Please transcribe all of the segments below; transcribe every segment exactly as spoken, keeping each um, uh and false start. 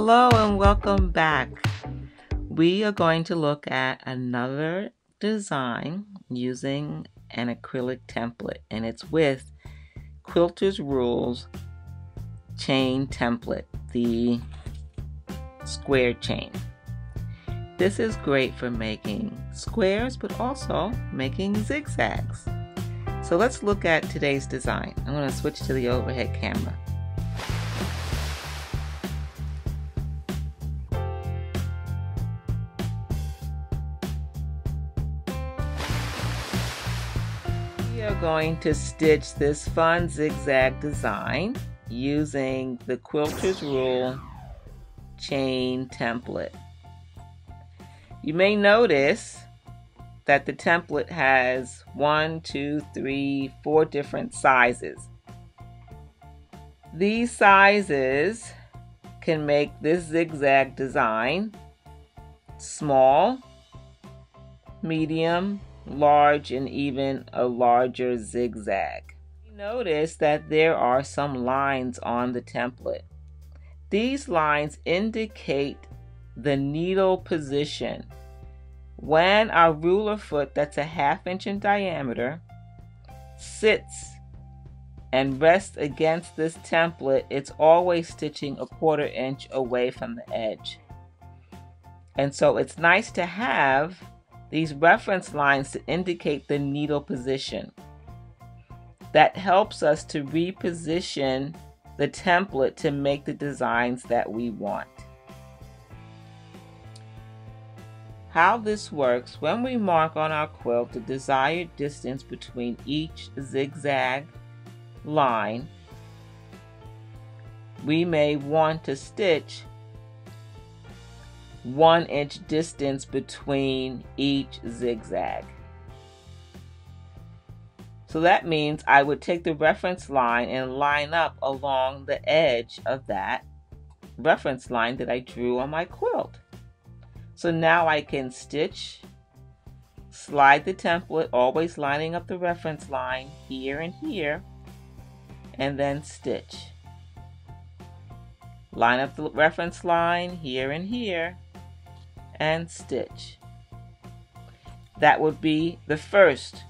Hello and welcome back. We are going to look at another design using an acrylic template, and it's with Quilter's Rule Chain template, the square chain. This is great for making squares but also making zigzags. So let's look at today's design. I'm going to switch to the overhead camera. Going to stitch this fun zigzag design using the Quilter's Rule chain template. You may notice that the template has one, two, three, four different sizes. These sizes can make this zigzag design small, medium, large, and even a larger zigzag. Notice that there are some lines on the template. These lines indicate the needle position. When our ruler foot, that's a half inch in diameter, sits and rests against this template, it's always stitching a quarter inch away from the edge. And so it's nice to have these reference lines to indicate the needle position. That helps us to reposition the template to make the designs that we want. How this works: when we mark on our quilt the desired distance between each zigzag line, we may want to stitch one inch distance between each zigzag. So that means I would take the reference line and line up along the edge of that reference line that I drew on my quilt. So now I can stitch, slide the template, always lining up the reference line here and here, and then stitch. Line up the reference line here and here, and stitch. That would be the first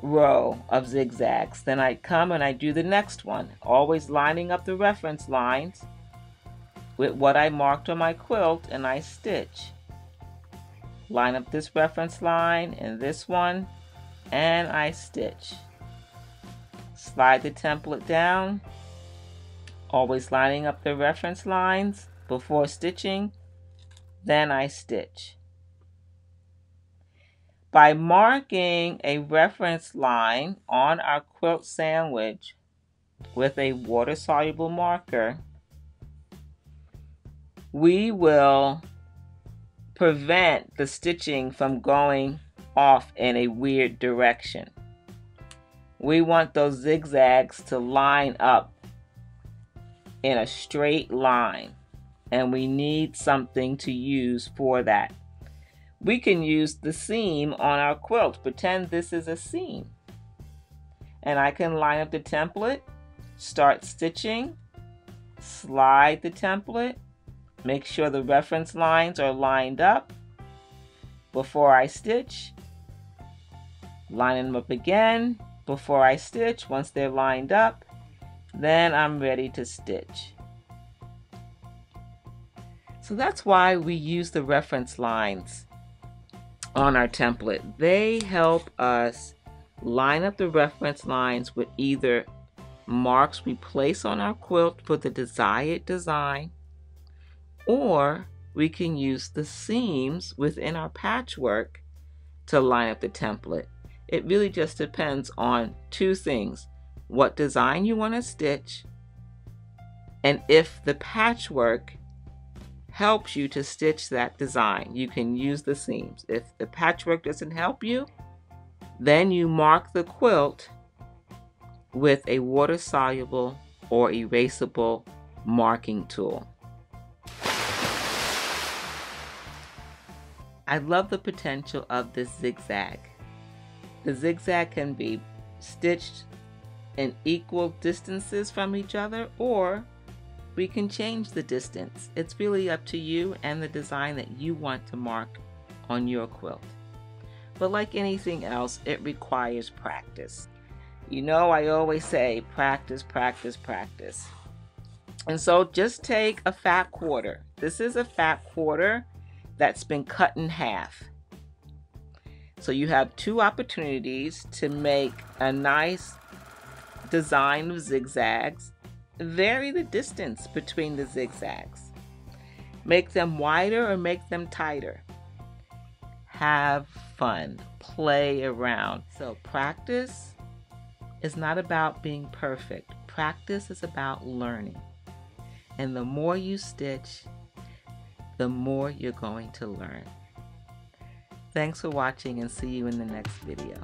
row of zigzags. Then I come and I do the next one, always lining up the reference lines with what I marked on my quilt, and I stitch. Line up this reference line and this one, and I stitch. Slide the template down, always lining up the reference lines before stitching, then I stitch. By marking a reference line on our quilt sandwich with a water-soluble marker, we will prevent the stitching from going off in a weird direction. We want those zigzags to line up in a straight line, and we need something to use for that. We can use the seam on our quilt. Pretend this is a seam, and I can line up the template, start stitching, slide the template, make sure the reference lines are lined up before I stitch, line them up again before I stitch. Once they're lined up, then I'm ready to stitch. So that's why we use the reference lines on our template. They help us line up the reference lines with either marks we place on our quilt for the desired design, or we can use the seams within our patchwork to line up the template. It really just depends on two things: what design you want to stitch, and if the patchwork helps you to stitch that design, you can use the seams. If the patchwork doesn't help you, then you mark the quilt with a water-soluble or erasable marking tool. I love the potential of this zigzag. The zigzag can be stitched in equal distances from each other, or We can change the distance. It's really up to you and the design that you want to mark on your quilt. But like anything else, it requires practice. You know, I always say practice, practice, practice. And so just take a fat quarter. This is a fat quarter that's been cut in half. So you have two opportunities to make a nice design of zigzags. Vary the distance between the zigzags. Make them wider or make them tighter. Have fun. Play around. So practice is not about being perfect. Practice is about learning. And the more you stitch, the more you're going to learn. Thanks for watching, and see you in the next video.